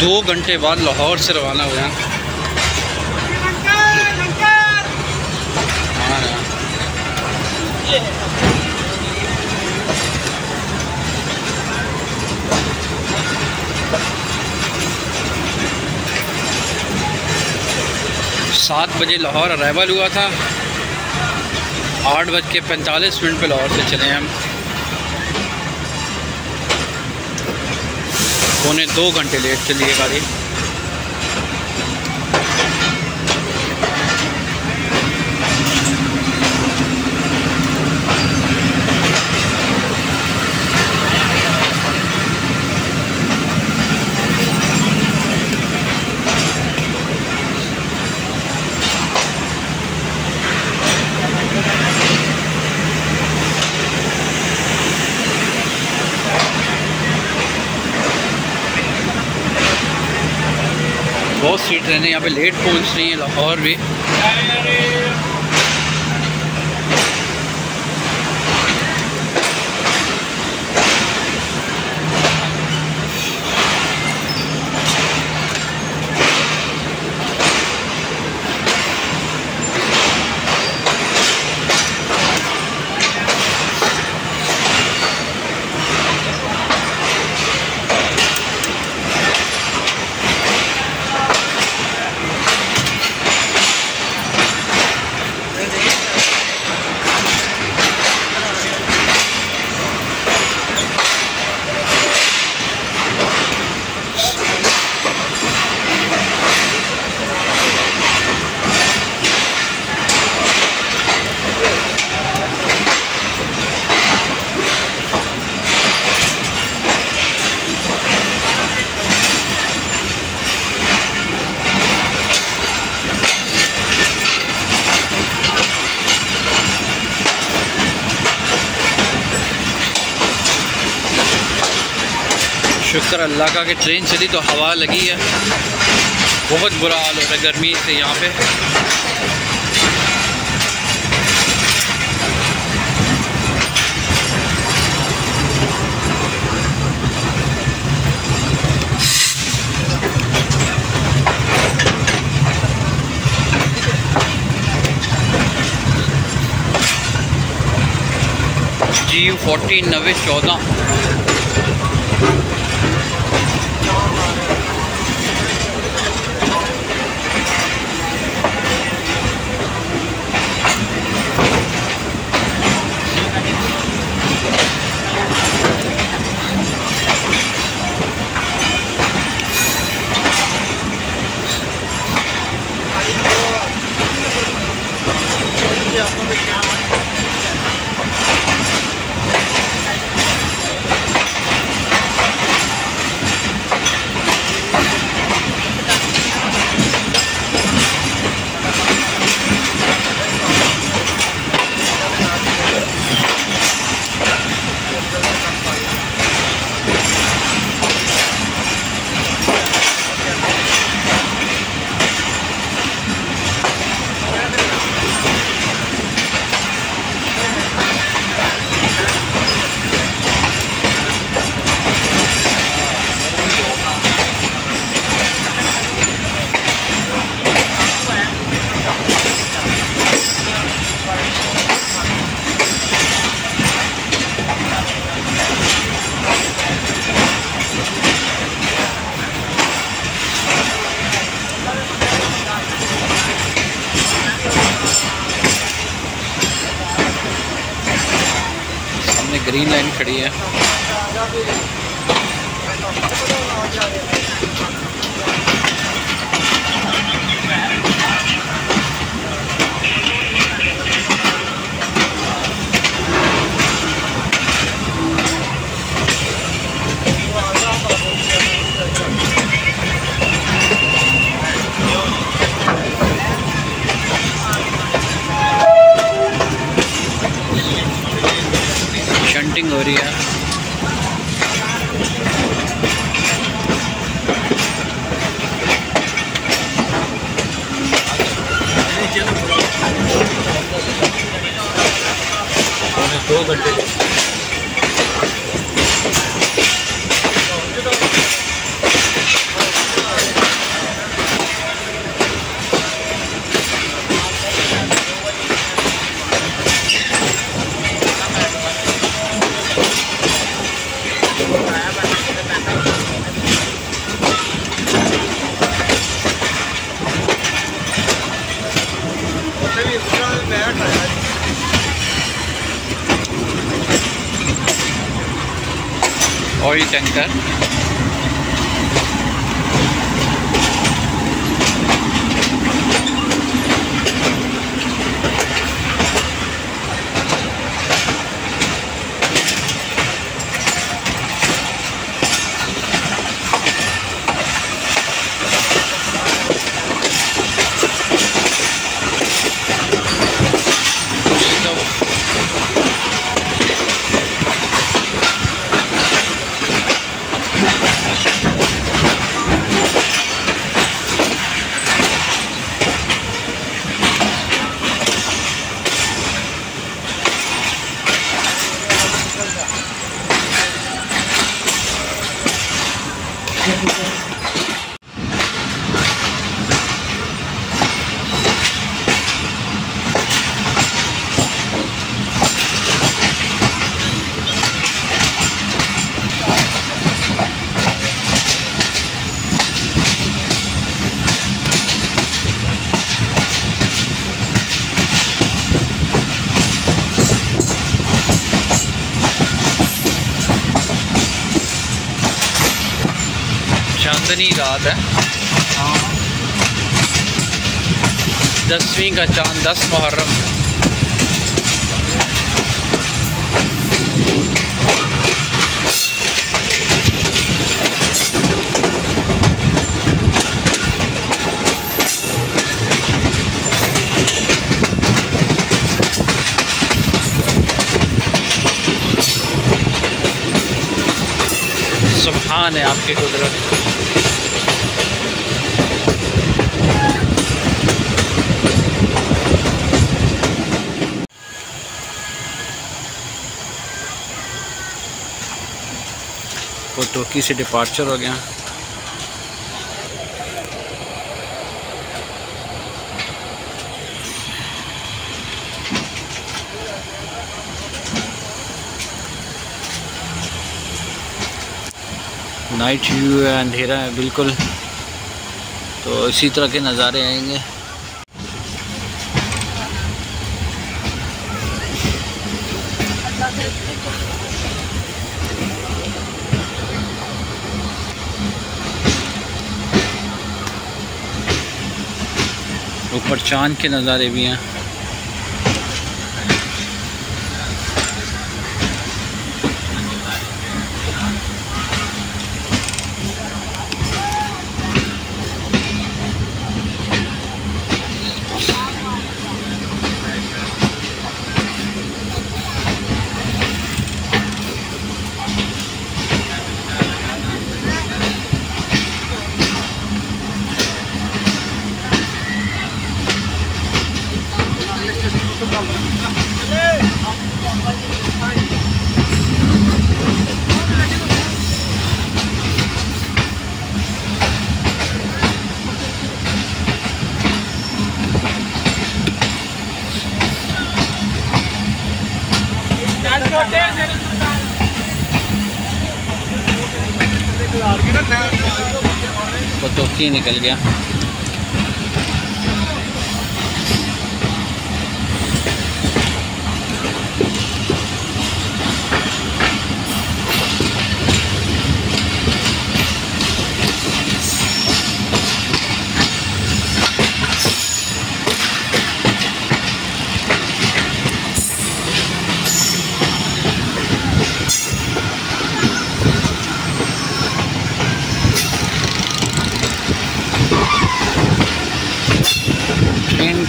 दो घंटे बाद लाहौर से रवाना हुआ। सात बजे लाहौर अराइवल हुआ था, 8:45 पर लाहौर से चले हम। पौने 2 घंटे लेट चली है गाड़ी। बहुत सी ट्रेनें यहाँ पे लेट पहुँच रही हैं लाहौर भी। शुक्र अल्लाह का कि ट्रेन चली तो हवा लगी है। बहुत बुरा हाल हो रहा है गर्मी से यहाँ पे। G14 90 14 ग्रीन लाइन खड़ी है। शंटिंग हो रही है। दो घंटे ऑयल टैंकर। चांदनी रात है, 10वीं का चांद, 10 मुहर्रम। सुभान है आपके कुदरत। वो तुर्की से डिपार्चर हो गया। नाइट व्यू है, अंधेरा है बिल्कुल, तो इसी तरह के नज़ारे आएंगे। ऊपर चांद के नज़ारे भी हैं। वो तो की निकल गया।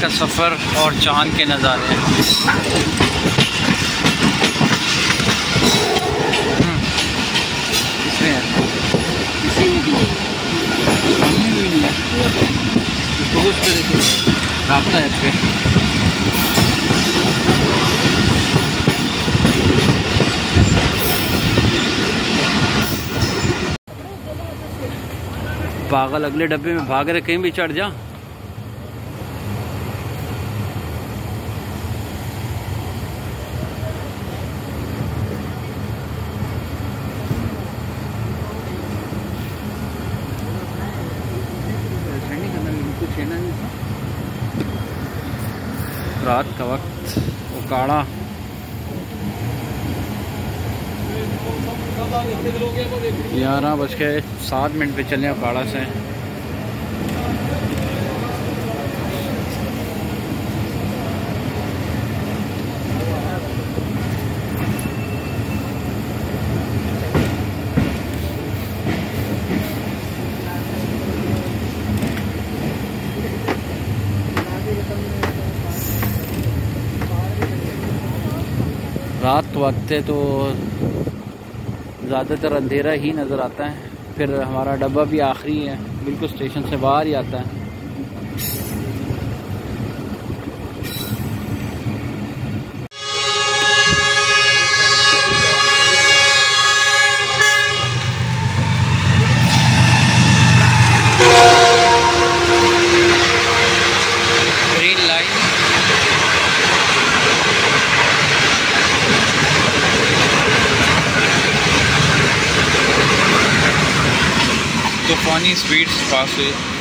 का सफ़र और चाँद के नज़ारे हैं। पागल अगले डब्बे में भाग रहे, कहीं भी चढ़ जा। रात का वक्त उकाड़ा। 11:07 पे चले अखाड़ा से। रात वक्त है तो ज़्यादातर अंधेरा ही नज़र आता है। फिर हमारा डब्बा भी आखिरी है, बिल्कुल स्टेशन से बाहर ही आता है। स्पीड्स पास हुई।